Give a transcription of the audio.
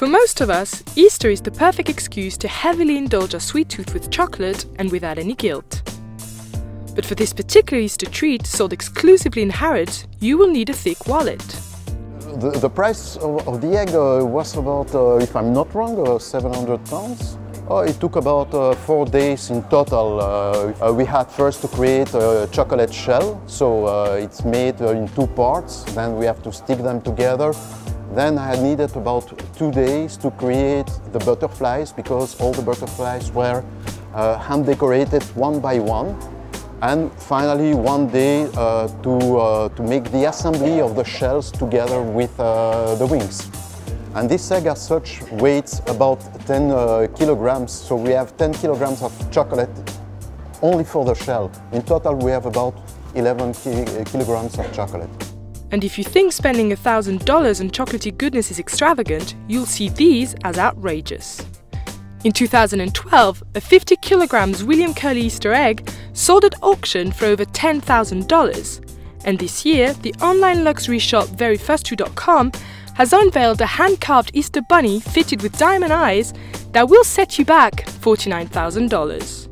For most of us, Easter is the perfect excuse to heavily indulge our sweet tooth with chocolate and without any guilt. But for this particular Easter treat, sold exclusively in Harrods, you will need a thick wallet. The price of the egg was about, if I'm not wrong, 700 pounds. It took about 4 days in total. We had first to create a chocolate shell, so it's made in 2 parts, then we have to stick them together. Then I needed about 2 days to create the butterflies, because all the butterflies were hand decorated one by one. And finally, 1 day to make the assembly of the shells together with the wings. And this egg as such weighs about 10 kilograms, so we have 10 kilograms of chocolate only for the shell. In total, we have about 11 kilograms of chocolate. And if you think spending $1,000 on chocolatey goodness is extravagant, you'll see these as outrageous. In 2012, a 50 kilograms William Curley Easter egg sold at auction for over $10,000. And this year, the online luxury shop veryfirst2.com has unveiled a hand-carved Easter bunny fitted with diamond eyes that will set you back $49,000.